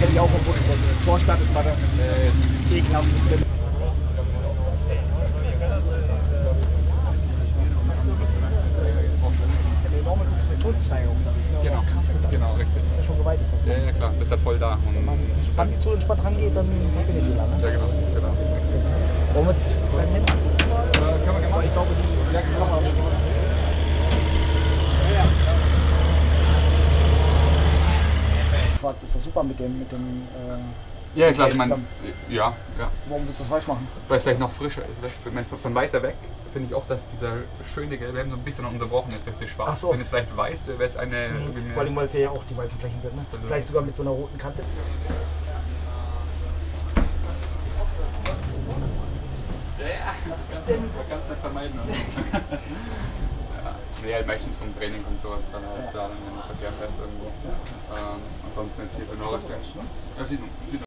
kenne ich auch, obwohl ich aus der Vorstadt ist, war das ekelhafteste. Genau, genau, richtig. Das ist ja schon gewaltig. Ja, ja, klar, bist halt voll da. Und wenn man entspannt zu und entspannt rangeht, dann passiert nicht viel lange. Ja, genau, genau. Wollen wir uns beim Händen kümmern? Können wir gerne machen. Ich glaube, die Jacke kann man Schwarz ist doch super mit dem ja, klar, ich meine, ja, ja. Warum willst du das weiß machen? Weil es vielleicht noch frischer ist. Wenn man von weiter weg finde ich oft, dass dieser schöne Gelbe so ein bisschen unterbrochen ist durch das Schwarz. Ach so. Wenn es vielleicht weiß wäre, es eine... Mhm. Vor allem, weil es ja auch die weißen Flächen sind, ne? Also vielleicht sogar mit so einer roten Kante. Ja, das ist denn? Man kann es nicht vermeiden. Nee, halt meistens vom Training und sowas, dann halt da, wenn man verkehrt ist irgendwo. Ansonsten jetzt hier bei Norris. Ja, sieht man.